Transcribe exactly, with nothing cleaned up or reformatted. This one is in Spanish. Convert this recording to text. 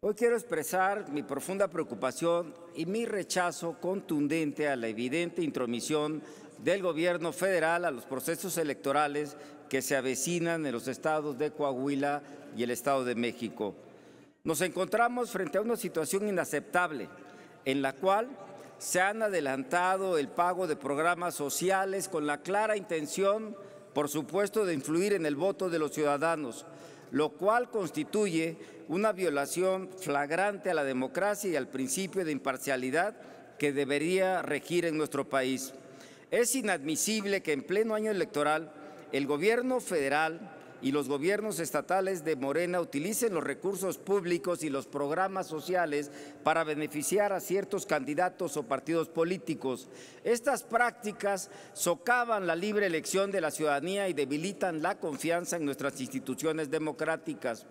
Hoy quiero expresar mi profunda preocupación y mi rechazo contundente a la evidente intromisión del gobierno federal a los procesos electorales que se avecinan en los estados de Coahuila y el Estado de México. Nos encontramos frente a una situación inaceptable en la cual se han adelantado el pago de programas sociales con la clara intención, por supuesto, de influir en el voto de los ciudadanos, lo cual constituye una violación flagrante a la democracia y al principio de imparcialidad que debería regir en nuestro país. Es inadmisible que en pleno año electoral el gobierno federal y los gobiernos estatales de Morena utilicen los recursos públicos y los programas sociales para beneficiar a ciertos candidatos o partidos políticos. Estas prácticas socavan la libre elección de la ciudadanía y debilitan la confianza en nuestras instituciones democráticas.